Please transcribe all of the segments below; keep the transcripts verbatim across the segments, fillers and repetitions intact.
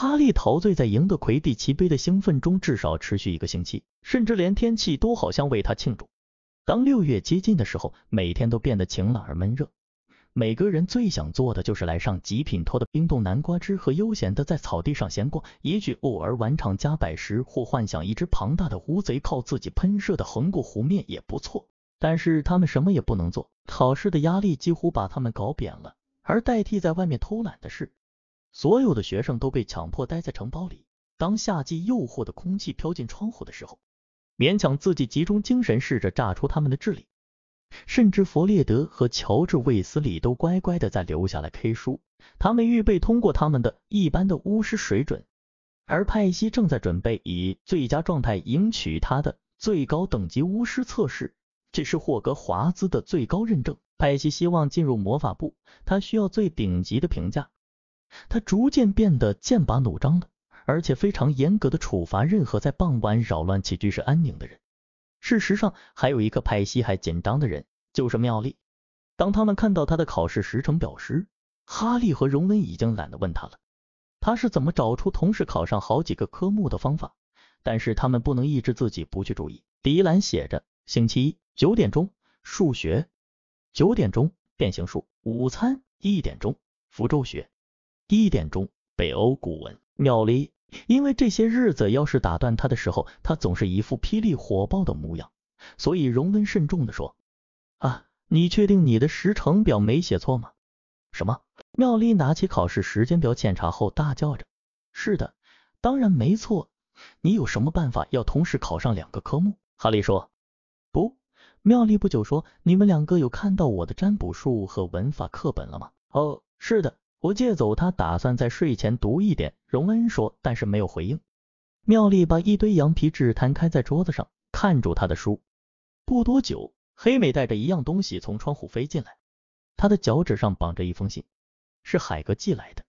哈利陶醉在赢得魁地奇杯的兴奋中，至少持续一个星期，甚至连天气都好像为他庆祝。当六月接近的时候，每天都变得晴朗而闷热。每个人最想做的就是来上极品脱的冰冻南瓜汁和悠闲的在草地上闲逛，也许偶尔玩场加百石或幻想一只庞大的乌贼靠自己喷射的横过湖面也不错。但是他们什么也不能做，考试的压力几乎把他们搞扁了，而代替在外面偷懒的是，所有的学生都被强迫待在城堡里。当夏季诱惑的空气飘进窗户的时候，勉强自己集中精神，试着榨出他们的智力。甚至弗列德和乔治·卫斯理都乖乖的在留下来 K 书，他们预备通过他们的一般的巫师水准，而派西正在准备以最佳状态赢取他的最高等级巫师测试，这是霍格华兹的最高认证。派西希望进入魔法部，他需要最顶级的评价。他逐渐变得剑拔弩张了，而且非常严格的处罚任何在傍晚扰乱起居室安宁的人。事实上，还有一个派西还紧张的人，就是妙丽。当他们看到他的考试时程表时，哈利和荣恩已经懒得问他了，他是怎么找出同时考上好几个科目的方法。但是他们不能抑制自己不去注意。迪兰写着：星期一九点钟数学，九点钟变形术，午餐一点钟符咒学，一点钟北欧古文。妙丽因为这些日子要是打断他的时候，他总是一副霹雳火爆的模样，所以荣恩慎重地说：啊，你确定你的时程表没写错吗？什么？妙丽拿起考试时间表检查后大叫着：是的，当然没错，你有什么办法要同时考上两个科目？哈利说。不，妙丽不久说，你们两个有看到我的占卜术和文法课本了吗？哦，是的，我借走他，打算在睡前读一点。荣恩说，但是没有回应。妙丽把一堆羊皮纸摊开在桌子上，看住他的书。不多久，黑美带着一样东西从窗户飞进来，他的脚趾上绑着一封信，是海格寄来的。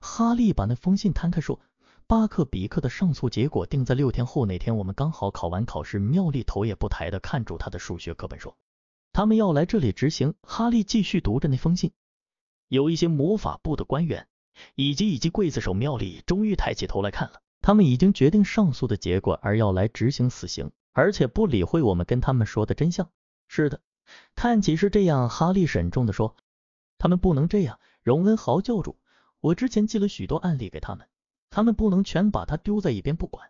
哈利把那封信摊开说，巴克比克的上诉结果定在六天后，那天我们刚好考完考试。妙丽头也不抬的看住他的数学课本说，他们要来这里执行。哈利继续读着那封信。有一些魔法部的官员以及以及刽子手妙丽终于抬起头来看了，他们已经决定上诉的结果，而要来执行死刑，而且不理会我们跟他们说的真相。是的，看起是这样，哈利慎重地说。他们不能这样，荣恩嚎叫住，我之前寄了许多案例给他们，他们不能全把它丢在一边不管。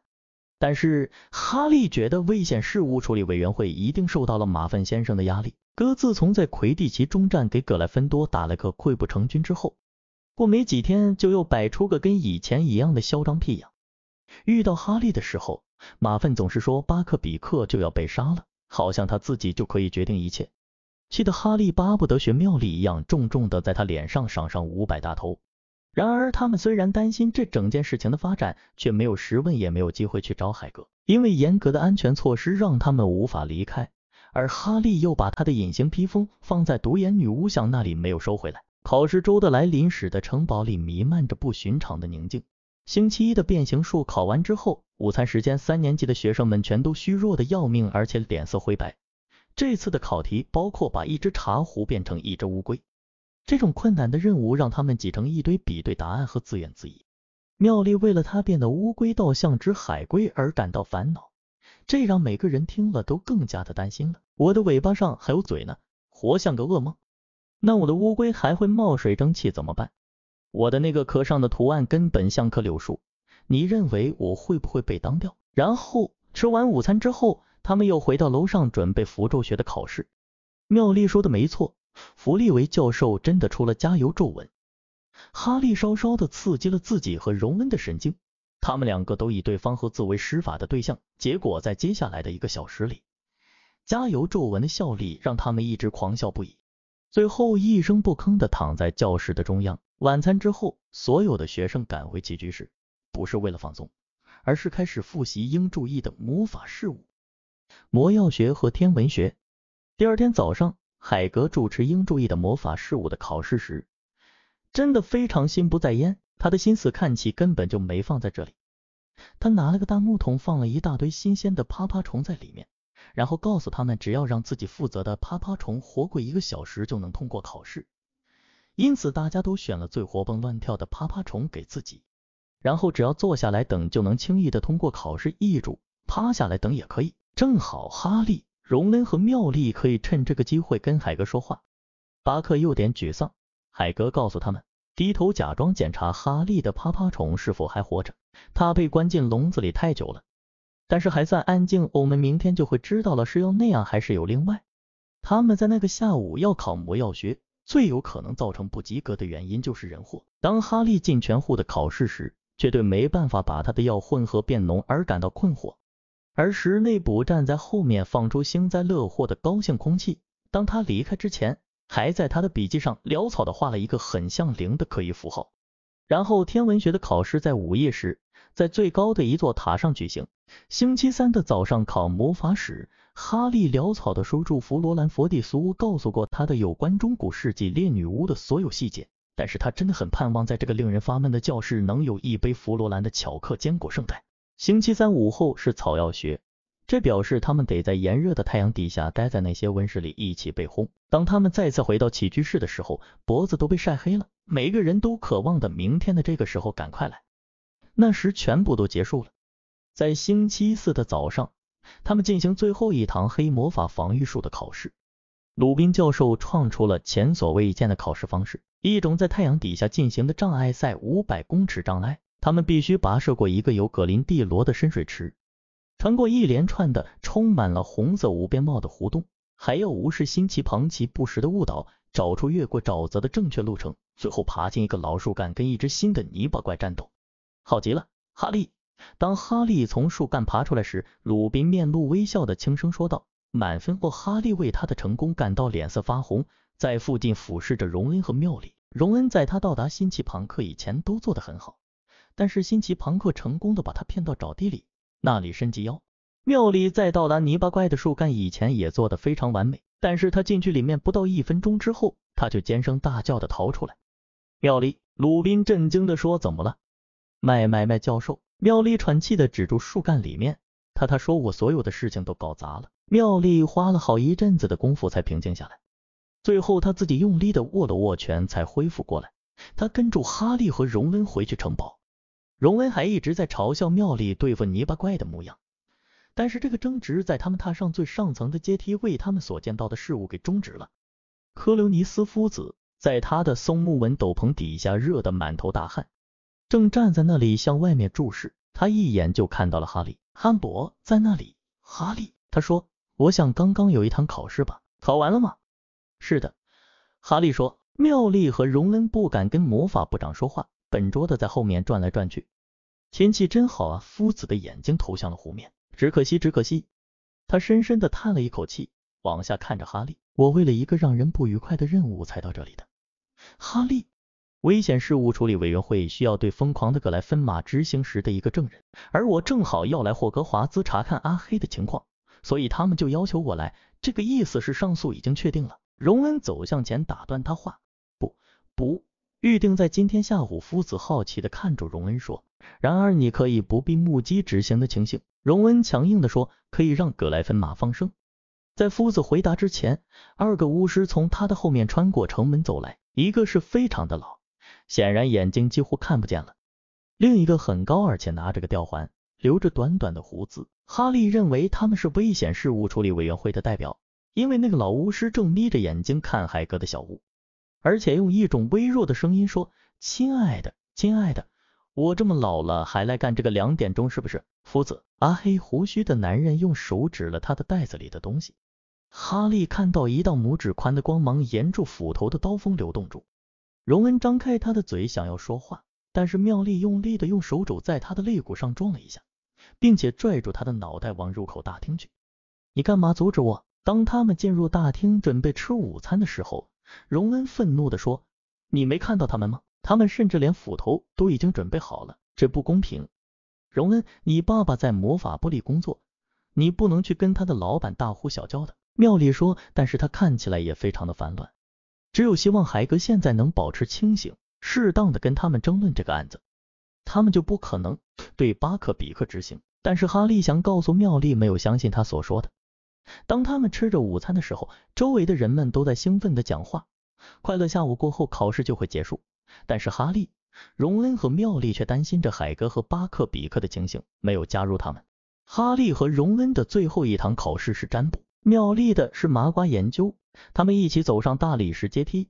但是哈利觉得危险事务处理委员会一定受到了马粪先生的压力。哥自从在魁地奇中战给葛莱芬多打了个溃不成军之后，过没几天就又摆出个跟以前一样的嚣张屁样。遇到哈利的时候，马粪总是说巴克比克就要被杀了，好像他自己就可以决定一切，气得哈利巴不得学妙丽一样重重的在他脸上赏上五百大头。然而他们虽然担心这整件事情的发展，却没有时问也没有机会去找海格，因为严格的安全措施让他们无法离开。而哈利又把他的隐形披风放在独眼女巫像那里没有收回来。考试周的来临使得城堡里弥漫着不寻常的宁静。星期一的变形术考完之后，午餐时间，三年级的学生们全都虚弱的要命，而且脸色灰白。这次的考题包括把一只茶壶变成一只乌龟，这种困难的任务让他们挤成一堆，比对答案和自怨自艾。妙丽为了他变得乌龟倒像只海龟而感到烦恼，这让每个人听了都更加的担心了。我的尾巴上还有嘴呢，活像个噩梦。那我的乌龟还会冒水蒸气怎么办？我的那个壳上的图案根本像棵柳树，你认为我会不会被当掉？然后吃完午餐之后，他们又回到楼上准备符咒学的考试。妙丽说的没错，弗利维教授真的出了加油皱纹。哈利稍稍的刺激了自己和荣恩的神经，他们两个都以对方和自为施法的对象，结果在接下来的一个小时里，加油皱纹的效力让他们一直狂笑不已，最后一声不吭地躺在教室的中央。晚餐之后，所有的学生赶回起居室，不是为了放松，而是开始复习应注意的魔法事物，魔药学和天文学。第二天早上，海格主持应注意的魔法事物的考试时，真的非常心不在焉。他的心思看起根本就没放在这里，他拿了个大木桶，放了一大堆新鲜的啪啪虫在里面，然后告诉他们只要让自己负责的啪啪虫活过一个小时就能通过考试。因此大家都选了最活蹦乱跳的啪啪虫给自己，然后只要坐下来等就能轻易的通过考试易主，趴下来等也可以。正好哈利、荣恩和妙丽可以趁这个机会跟海格说话。巴克有点沮丧，海格告诉他们，低头假装检查哈利的趴趴虫是否还活着，他被关进笼子里太久了。但是还算安静，我们明天就会知道了，是要那样还是有另外。他们在那个下午要考魔药学，最有可能造成不及格的原因就是人祸。当哈利进全户的考试时，却对没办法把他的药混合变浓而感到困惑。而石内卜站在后面放出幸灾乐祸的高兴空气，当他离开之前，还在他的笔记上潦草的画了一个很像零的可疑符号。然后天文学的考试在午夜时，在最高的一座塔上举行。星期三的早上考魔法史，哈利潦草的收住弗罗兰佛地苏告诉过他的有关中古世纪烈女巫的所有细节，但是他真的很盼望在这个令人发闷的教室能有一杯弗罗兰的巧克坚果圣代。星期三午后是草药学，这表示他们得在炎热的太阳底下待在那些温室里一起被烘。当他们再次回到起居室的时候，脖子都被晒黑了，每个人都渴望的明天的这个时候赶快来。那时全部都结束了。在星期四的早上，他们进行最后一堂黑魔法防御术的考试。鲁宾教授创出了前所未见的考试方式，一种在太阳底下进行的障碍赛五百公尺障碍。他们必须跋涉过一个有葛林蒂罗的深水池，穿过一连串的充满了红色无边帽的胡同，还要无视新奇旁奇不时的误导，找出越过沼泽的正确路程，最后爬进一个老树干跟一只新的泥巴怪战斗。好极了，哈利。当哈利从树干爬出来时，鲁宾面露微笑的轻声说道。满分后，哈利为他的成功感到脸色发红，在附近俯视着荣恩和妙丽。荣恩在他到达新奇庞克以前都做得很好，但是新奇庞克成功的把他骗到沼地里，那里伸及腰。妙丽在到达泥巴怪的树干以前也做得非常完美，但是他进去里面不到一分钟之后，他就尖声大叫的逃出来。妙丽，鲁宾震惊的说，怎么了？麦麦麦教授。妙丽喘气的指住树干里面，他他说我所有的事情都搞砸了。妙丽花了好一阵子的功夫才平静下来，最后他自己用力的握了握拳才恢复过来。他跟住哈利和荣恩回去城堡，荣恩还一直在嘲笑妙丽对付泥巴怪的模样，但是这个争执在他们踏上最上层的阶梯为他们所见到的事物给终止了。科留尼斯夫子在他的松木纹斗篷底下热得满头大汗，正站在那里向外面注视，他一眼就看到了哈利。汉伯在那里。哈利，他说，我想刚刚有一堂考试吧？考完了吗？是的，哈利说。妙丽和荣恩不敢跟魔法部长说话，笨拙的在后面转来转去。天气真好啊，夫子的眼睛投向了湖面。只可惜，只可惜。他深深的叹了一口气，往下看着哈利。我为了一个让人不愉快的任务才到这里的。哈利。危险事务处理委员会需要对疯狂的葛莱芬玛执行时的一个证人，而我正好要来霍格华兹查看阿黑的情况，所以他们就要求我来。这个意思是上诉已经确定了。荣恩走向前打断他话，不不预定在今天下午。夫子好奇的看着荣恩说，然而你可以不必目击执行的情形。荣恩强硬的说，可以让葛莱芬玛放生。在夫子回答之前，二个巫师从他的后面穿过城门走来，一个是非常的老，显然眼睛几乎看不见了，另一个很高而且拿着个吊环，留着短短的胡子。哈利认为他们是危险事务处理委员会的代表，因为那个老巫师正眯着眼睛看海格的小屋，而且用一种微弱的声音说，亲爱的亲爱的，我这么老了还来干这个，两点钟是不是？夫子。阿黑胡须的男人用手指了他的袋子里的东西，哈利看到一道拇指宽的光芒沿住斧头的刀锋流动住。荣恩张开他的嘴想要说话，但是妙丽用力的用手肘在他的肋骨上撞了一下，并且拽住他的脑袋往入口大厅去。你干嘛阻止我？当他们进入大厅准备吃午餐的时候，荣恩愤怒地说，你没看到他们吗？他们甚至连斧头都已经准备好了，这不公平。荣恩，你爸爸在魔法部里工作，你不能去跟他的老板大呼小叫的。妙丽说，但是他看起来也非常的烦乱。只有希望海格现在能保持清醒，适当的跟他们争论这个案子，他们就不可能对巴克比克执行。但是哈利想告诉妙丽没有相信他所说的。当他们吃着午餐的时候，周围的人们都在兴奋的讲话，快乐下午过后考试就会结束。但是哈利荣恩和妙丽却担心着海格和巴克比克的情形，没有加入他们。哈利和荣恩的最后一堂考试是占卜，妙丽的是麻瓜研究。他们一起走上大理石阶梯，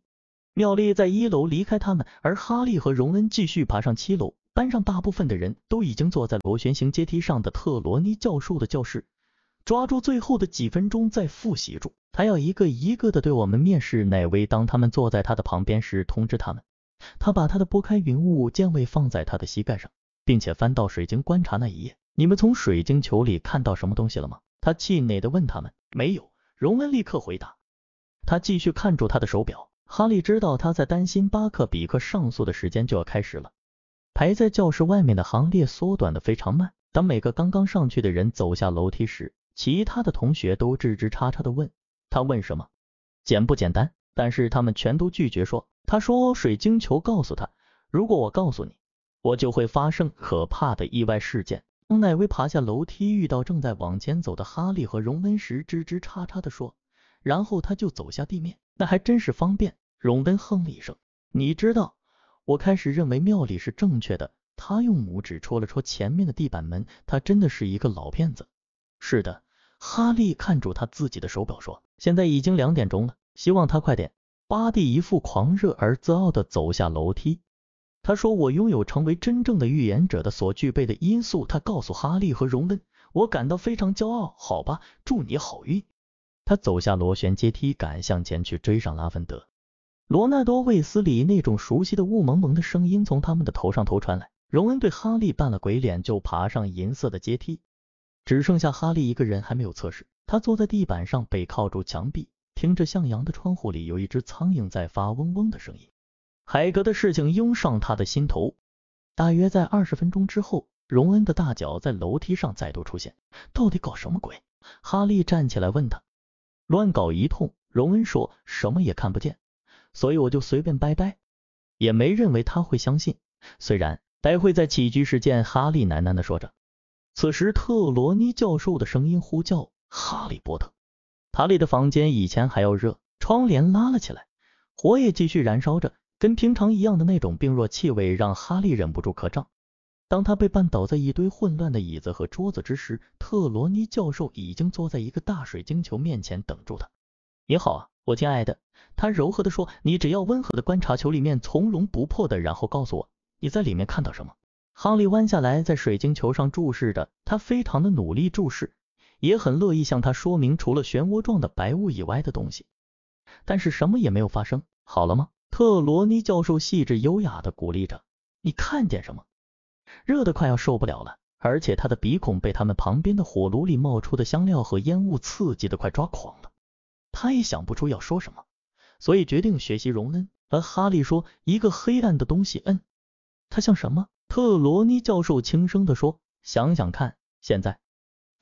妙丽在一楼离开他们，而哈利和荣恩继续爬上七楼。班上大部分的人都已经坐在螺旋形阶梯上的特罗尼教授的教室，抓住最后的几分钟再复习住。他要一个一个的对我们面试乃威。当他们坐在他的旁边时，通知他们。他把他的拨开云雾剑位放在他的膝盖上，并且翻到水晶观察那一页。你们从水晶球里看到什么东西了吗？他气馁地问他们。没有，荣恩立刻回答。他继续看住他的手表。哈利知道他在担心巴克比克上诉的时间就要开始了。排在教室外面的行列缩短得非常慢。当每个刚刚上去的人走下楼梯时，其他的同学都吱吱叉叉地问他问什么简不简单，但是他们全都拒绝说。他说水晶球告诉他，如果我告诉你，我就会发生可怕的意外事件。当奈威爬下楼梯遇到正在往前走的哈利和荣恩时，吱吱叉叉地说，然后他就走下地面。那还真是方便，荣恩哼了一声。你知道，我开始认为妙理是正确的。他用拇指戳了戳前面的地板门，他真的是一个老骗子。是的，哈利看住他自己的手表说，现在已经两点钟了，希望他快点。巴蒂一副狂热而自傲地走下楼梯。他说，我拥有成为真正的预言者的所具备的因素。他告诉哈利和荣恩，我感到非常骄傲。好吧，祝你好运。他走下螺旋阶梯，赶向前去追上拉芬德。罗纳多·卫斯理那种熟悉的雾蒙蒙的声音从他们的头上头传来。荣恩对哈利扮了鬼脸，就爬上银色的阶梯。只剩下哈利一个人还没有测试。他坐在地板上，背靠住墙壁，听着向阳的窗户里有一只苍蝇在发嗡嗡的声音。海格的事情涌上他的心头。大约在二十分钟之后，荣恩的大脚在楼梯上再度出现。到底搞什么鬼？哈利站起来问他。乱搞一通，荣恩说，什么也看不见，所以我就随便掰掰，也没认为他会相信。虽然待会在起居室见，哈利喃喃地说着。此时特罗尼教授的声音呼叫，哈利波特。塔利的房间以前还要热，窗帘拉了起来，火也继续燃烧着，跟平常一样的那种病弱气味让哈利忍不住咳胀。当他被绊倒在一堆混乱的椅子和桌子之时，特罗尼教授已经坐在一个大水晶球面前等住他。你好啊，我亲爱的，他柔和地说，你只要温和地观察球里面，从容不迫的，然后告诉我你在里面看到什么。哈利弯下来在水晶球上注视着他，非常的努力注视，也很乐意向他说明除了漩涡状的白雾以外的东西，但是什么也没有发生。好了吗？特罗尼教授细致优雅地鼓励着。你看见什么？热得快要受不了了，而且他的鼻孔被他们旁边的火炉里冒出的香料和烟雾刺激得快抓狂了。他也想不出要说什么，所以决定学习荣恩。而哈利说，一个黑暗的东西。嗯，它像什么？特罗尼教授轻声地说，想想看。现在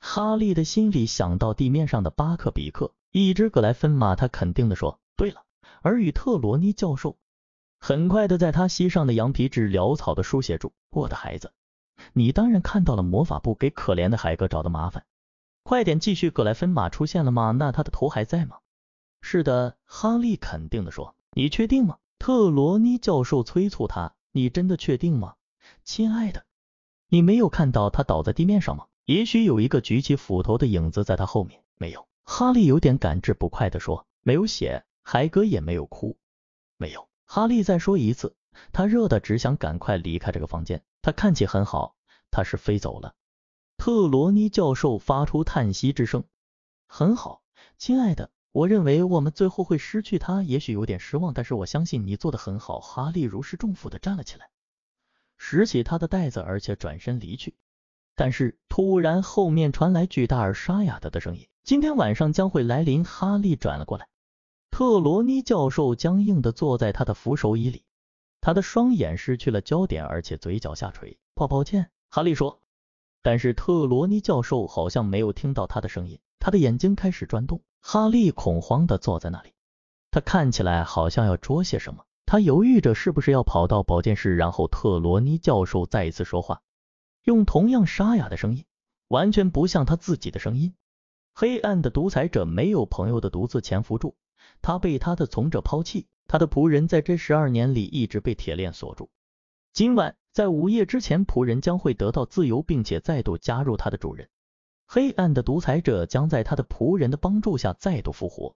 哈利的心里想到地面上的巴克比克，一只格莱芬马。他肯定地说，对了。而与特罗尼教授很快的在他膝上的羊皮纸潦草的书写住，我的孩子，你当然看到了魔法部给可怜的海格找的麻烦。快点继续。格莱芬马出现了吗？那他的头还在吗？是的，哈利肯定地说。你确定吗？特罗尼教授催促他。你真的确定吗？亲爱的，你没有看到他倒在地面上吗？也许有一个举起斧头的影子在他后面。没有，哈利有点感至不快地说。没有血，海格也没有哭。没有，哈利再说一次。他热得只想赶快离开这个房间。他看起很好，他是飞走了。特罗尼教授发出叹息之声。很好，亲爱的，我认为我们最后会失去他，也许有点失望，但是我相信你做得很好。哈利如释重负地站了起来，拾起他的袋子，而且转身离去。但是突然后面传来巨大而沙哑的的声音，今天晚上将会来临。哈利转了过来，特罗尼教授僵硬地坐在他的扶手椅里，他的双眼失去了焦点，而且嘴角下垂。抱抱歉，哈利说。但是特罗尼教授好像没有听到他的声音，他的眼睛开始转动。哈利恐慌地坐在那里，他看起来好像要捉些什么。他犹豫着是不是要跑到保健室，然后特罗尼教授再一次说话，用同样沙哑的声音，完全不像他自己的声音。黑暗的独裁者没有朋友的独自潜伏住，他被他的从者抛弃，他的仆人在这十二年里一直被铁链锁住。今晚在午夜之前，仆人将会得到自由，并且再度加入他的主人。黑暗的独裁者将在他的仆人的帮助下再度复活，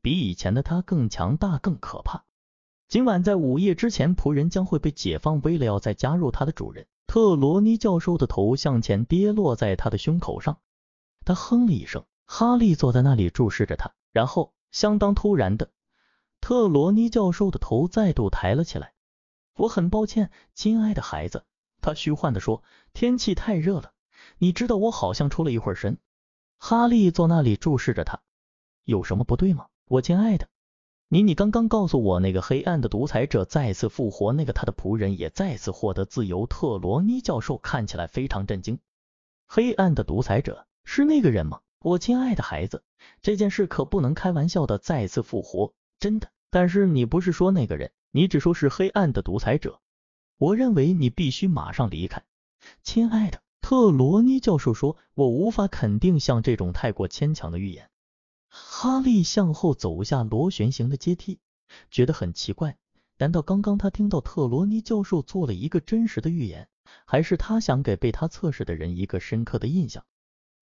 比以前的他更强大、更可怕。今晚在午夜之前，仆人将会被解放。为了要再加入他的主人，特罗尼教授的头向前跌落在他的胸口上。他哼了一声。哈利坐在那里注视着他，然后相当突然的，特罗尼教授的头再度抬了起来。我很抱歉，亲爱的孩子，他虚幻地说，天气太热了，你知道我好像出了一会儿神。哈利坐那里注视着他，有什么不对吗？我亲爱的，你你刚刚告诉我那个黑暗的独裁者再次复活，那个他的仆人也再次获得自由。特罗尼教授看起来非常震惊。黑暗的独裁者是那个人吗？我亲爱的孩子，这件事可不能开玩笑的，再次复活，真的。但是你不是说那个人，你只说是黑暗的独裁者。我认为你必须马上离开。亲爱的，特罗尼教授说，我无法肯定像这种太过牵强的预言。哈利向后走下螺旋形的阶梯，觉得很奇怪，难道刚刚他听到特罗尼教授做了一个真实的预言，还是他想给被他测试的人一个深刻的印象？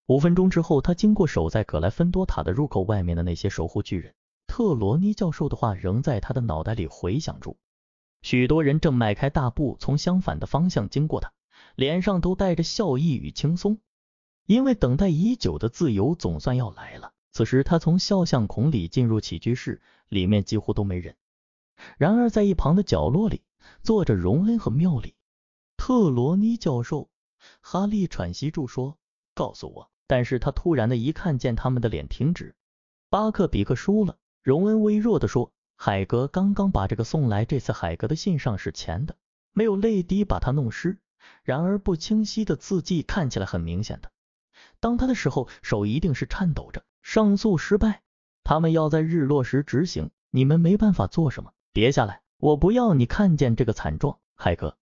五分钟之后，他经过守在葛莱芬多塔的入口外面的那些守护巨人。特罗尼教授的话仍在他的脑袋里回响住。许多人正迈开大步从相反的方向经过他，脸上都带着笑意与轻松，因为等待已久的自由总算要来了。此时他从肖像孔里进入起居室，里面几乎都没人。然而在一旁的角落里坐着荣恩和妙丽。特罗尼教授，哈利喘息住说，告诉我。但是他突然的一看见他们的脸停止。巴克比克输了，荣恩微弱地说，海格刚刚把这个送来，这次海格的信上是钱的，没有泪滴把它弄湿，然而不清晰的字迹看起来很明显的。当他的时候手一定是颤抖着。上诉失败，他们要在日落时执行，你们没办法做什么。别下来，我不要你看见这个惨状，海格。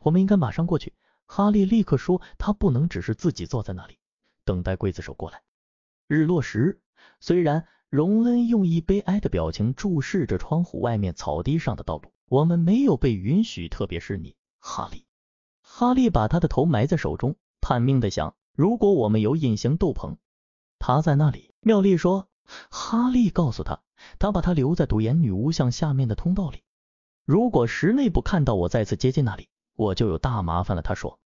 我们应该马上过去，哈利立刻说，他不能只是自己坐在那里。等待刽子手过来。日落时，虽然荣恩用一悲哀的表情注视着窗户外面草地上的道路，我们没有被允许，特别是你，哈利。哈利把他的头埋在手中，探命的想，如果我们有隐形斗篷，他在那里。妙丽说，哈利告诉他，他把他留在独眼女巫像下面的通道里。如果室内部看到我再次接近那里，我就有大麻烦了。他说，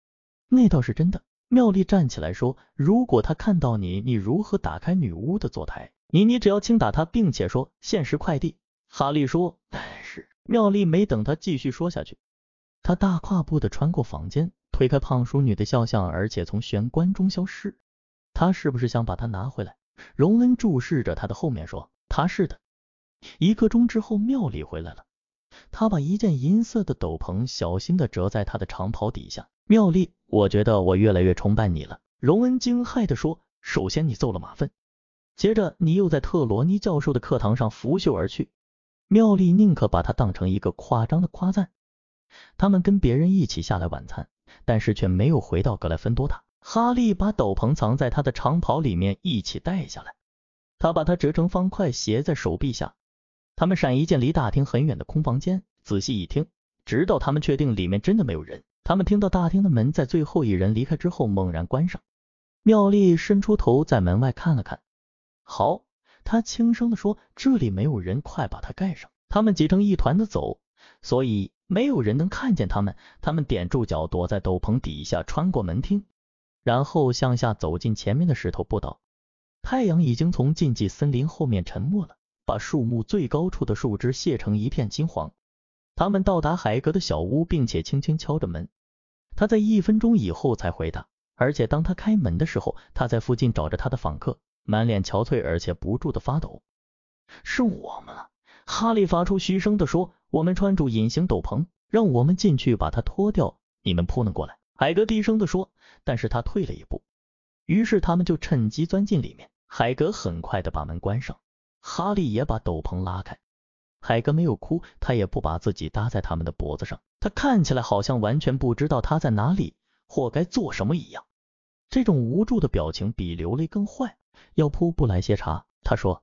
那倒是真的。妙丽站起来说，如果他看到你，你如何打开女巫的坐台？你你只要轻打他，并且说限时快递。哈利说，但是妙丽没等他继续说下去，他大跨步的穿过房间，推开胖淑女的肖像，而且从玄关中消失。他是不是想把他拿回来？荣恩注视着他的后面说，他是的。一刻钟之后，妙丽回来了，他把一件银色的斗篷小心的折在他的长袍底下。妙丽，我觉得我越来越崇拜你了。荣恩惊骇地说，首先你揍了马粪，接着你又在特罗尼教授的课堂上拂袖而去。妙丽宁可把他当成一个夸张的夸赞。他们跟别人一起下来晚餐，但是却没有回到格莱芬多塔。哈利把斗篷藏在他的长袍里面一起带下来，他把它折成方块斜在手臂下。他们闪一件离大厅很远的空房间，仔细一听，直到他们确定里面真的没有人。他们听到大厅的门在最后一人离开之后猛然关上。妙丽伸出头在门外看了看。好，她轻声地说，这里没有人，快把它盖上。他们挤成一团的走，所以没有人能看见他们。他们踮住脚躲在斗篷底下，穿过门厅，然后向下走进前面的石头步道。太阳已经从禁忌森林后面沉没了，把树木最高处的树枝卸成一片金黄。他们到达海格的小屋，并且轻轻敲着门。他在一分钟以后才回答，而且当他开门的时候，他在附近找着他的访客，满脸憔悴而且不住的发抖。是我们了，哈利发出嘘声的说，我们穿着隐形斗篷，让我们进去把它脱掉，你们扑棱过来。海格低声的说，但是他退了一步，于是他们就趁机钻进里面。海格很快的把门关上，哈利也把斗篷拉开。海格没有哭，他也不把自己搭在他们的脖子上，他看起来好像完全不知道他在哪里或该做什么一样。这种无助的表情比流泪更坏。要扑布来些茶，他说。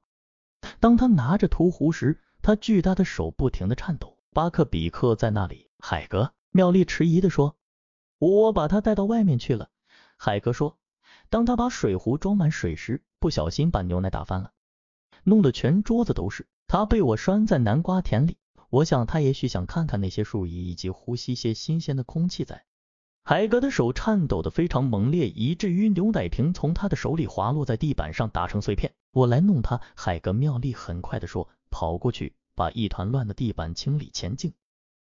当他拿着屠壶时，他巨大的手不停地颤抖。巴克比克在那里。海格，妙丽迟疑地说：“我把他带到外面去了。”海哥说：“当他把水壶装满水时，不小心把牛奶打翻了，弄得全桌子都是。他被我拴在南瓜田里，我想他也许想看看那些树叶，以及呼吸些新鲜的空气在。”海哥的手颤抖得非常猛烈，以至于牛奶瓶从他的手里滑落在地板上，打成碎片。“我来弄他。”海哥妙丽很快地说，跑过去把一团乱的地板清理前进。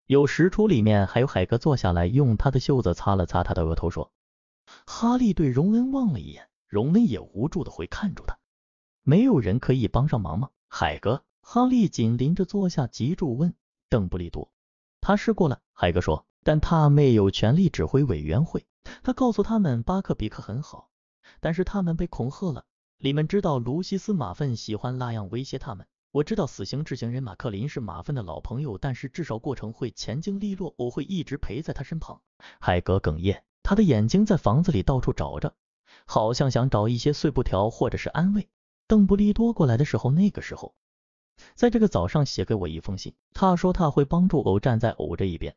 有时橱里面还有海哥坐下来，用他的袖子擦了擦他的额头，说：“哈利。”对荣恩望了一眼，荣恩也无助的会看住他。没有人可以帮上忙吗？海哥，哈利紧邻着坐下，急住问。邓布利多：“他试过了。”海哥说，“但他没有权力指挥委员会。他告诉他们巴克比克很好，但是他们被恐吓了。你们知道卢西斯·马粪喜欢那样威胁他们。我知道死刑执行人马克林是马粪的老朋友，但是至少过程会前经利落，我会一直陪在他身旁。”海格哽咽，他的眼睛在房子里到处找着，好像想找一些碎布条或者是安慰。邓布利多过来的时候，那个时候在这个早上写给我一封信，他说他会帮助偶站在偶这一边。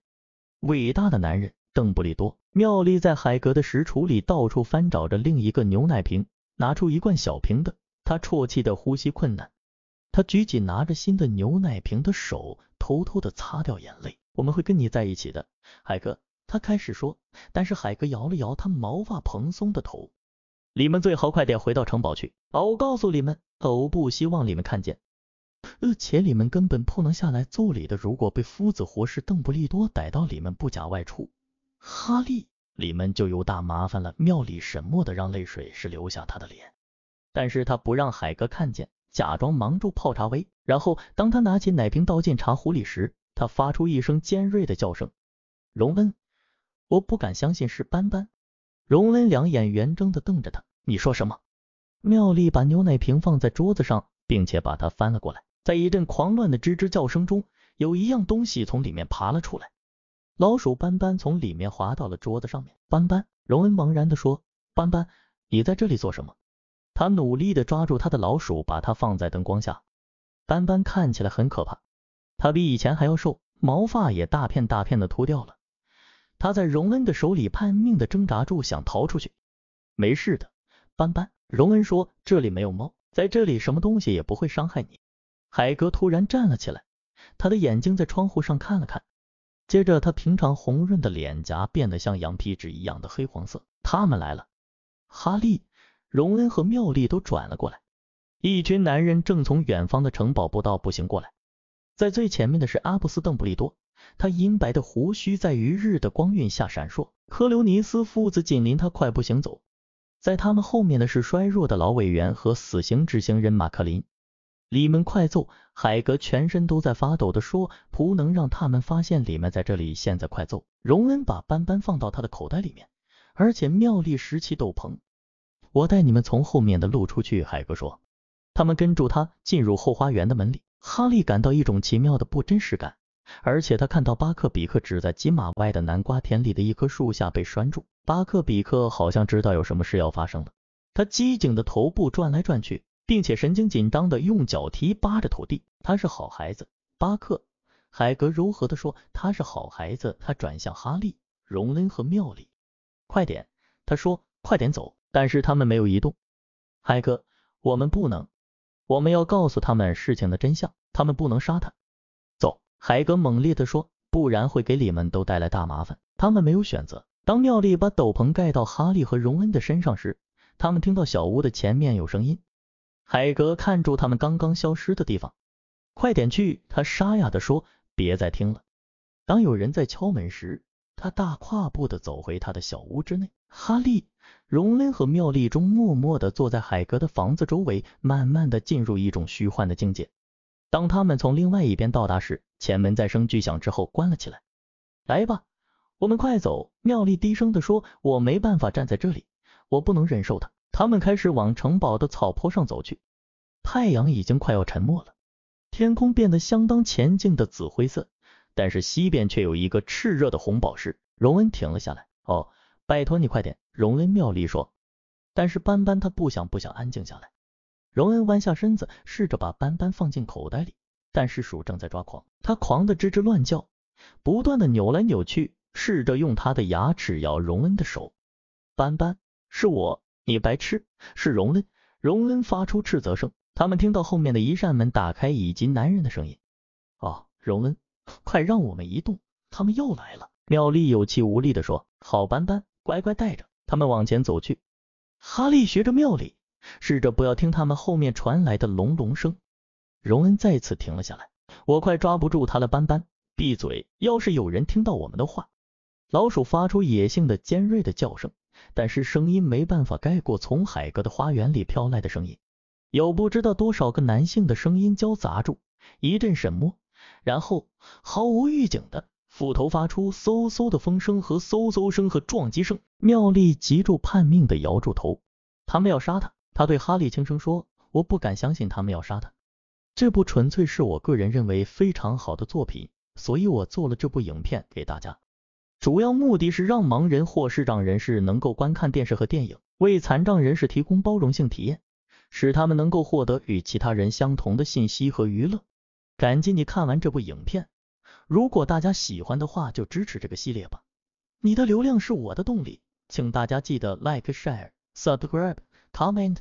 伟大的男人邓布利多。妙丽在海格的食橱里到处翻找着另一个牛奶瓶，拿出一罐小瓶的，他啜泣的呼吸困难，他举起拿着新的牛奶瓶的手，偷偷的擦掉眼泪。“我们会跟你在一起的，海格。”他开始说，但是海格摇了摇他毛发蓬松的头。“你们最好快点回到城堡去，偶告诉你们，偶不希望你们看见。而且你们根本不能下来揍你的，如果被夫子活是邓布利多逮到，你们不假外出，哈利，你们就有大麻烦了。”妙丽沈默的让泪水是流下他的脸，但是他不让海格看见，假装忙住泡茶杯。然后当他拿起奶瓶倒进茶壶里时，他发出一声尖锐的叫声。“荣恩！”“我不敢相信，是斑斑。”荣恩两眼圆睁的瞪着他。“你说什么？”妙丽把牛奶瓶放在桌子上，并且把它翻了过来。在一阵狂乱的吱吱叫声中，有一样东西从里面爬了出来，老鼠斑斑从里面滑到了桌子上面。“斑斑！”荣恩茫然地说，“斑斑，你在这里做什么？”他努力地抓住他的老鼠，把它放在灯光下。斑斑看起来很可怕，他比以前还要瘦，毛发也大片大片的秃掉了。他在荣恩的手里拼命地挣扎住，想逃出去。“没事的，斑斑。”荣恩说，“这里没有猫，在这里什么东西也不会伤害你。”海格突然站了起来，他的眼睛在窗户上看了看，接着他平常红润的脸颊变得像羊皮纸一样的黑黄色。“他们来了！”哈利、荣恩和妙丽都转了过来，一群男人正从远方的城堡步道步行过来。在最前面的是阿布斯·邓布利多，他银白的胡须在余日的光晕下闪烁。科留尼斯父子紧邻他快步行走，在他们后面的是衰弱的老委员和死刑执行人马克林。“你们快奏！”海格全身都在发抖的说，“不能让他们发现你们在这里，现在快奏！”荣恩把斑斑放到他的口袋里面，而且妙丽拾起斗篷。“我带你们从后面的路出去。”海格说。他们跟住他进入后花园的门里。哈利感到一种奇妙的不真实感，而且他看到巴克比克只在几码外的南瓜田里的一棵树下被拴住。巴克比克好像知道有什么事要发生了，他机警的头部转来转去，并且神经紧张的用脚踢扒着土地。“他是好孩子，巴克。”海格柔和的说，“他是好孩子。”他转向哈利、荣恩和妙丽。“快点！”他说，“快点走。”但是他们没有移动。“海格，我们不能，我们要告诉他们事情的真相，他们不能杀他。走！”海格猛烈的说，“不然会给你们都带来大麻烦。”他们没有选择。当妙丽把斗篷盖到哈利和荣恩的身上时，他们听到小屋的前面有声音。海格看住他们刚刚消失的地方。“快点去！”他沙哑地说，“别再听了。”当有人在敲门时，他大跨步地走回他的小屋之内。哈利、荣恩和妙丽中默默地坐在海格的房子周围，慢慢地进入一种虚幻的境界。当他们从另外一边到达时，前门在声巨响之后关了起来。“来吧，我们快走！”妙丽低声地说，“我没办法站在这里，我不能忍受它。”他们开始往城堡的草坡上走去，太阳已经快要沉没了，天空变得相当前进的紫灰色，但是西边却有一个炽热的红宝石。荣恩停了下来。“哦，拜托你快点！”荣恩妙丽说，但是斑斑他不想不想安静下来。荣恩弯下身子，试着把斑斑放进口袋里，但是鼠正在抓狂，他狂得吱吱乱叫，不断的扭来扭去，试着用他的牙齿咬荣恩的手。斑斑，是我，你白痴，是荣恩。荣恩发出斥责声。他们听到后面的一扇门打开以及男人的声音。哦，荣恩，快让我们移动，他们又来了。妙丽有气无力地说。好，斑斑，乖乖带着。他们往前走去。哈利学着妙丽，试着不要听他们后面传来的隆隆声。荣恩再次停了下来。我快抓不住他了，斑斑，闭嘴！要是有人听到我们的话。老鼠发出野性的尖锐的叫声，但是声音没办法盖过从海格的花园里飘来的声音。有不知道多少个男性的声音交杂住，一阵沈默，然后毫无预警的斧头发出嗖嗖的风声和嗖嗖声和撞击声。妙丽急住叛命的摇住头，他们要杀他。他对哈利轻声说，我不敢相信他们要杀他。这部纯粹是我个人认为非常好的作品，所以我做了这部影片给大家。主要目的是让盲人或视障人士能够观看电视和电影，为残障人士提供包容性体验，使他们能够获得与其他人相同的信息和娱乐。感激你看完这部影片，如果大家喜欢的话就支持这个系列吧。你的流量是我的动力，请大家记得 like, share, subscribe, comment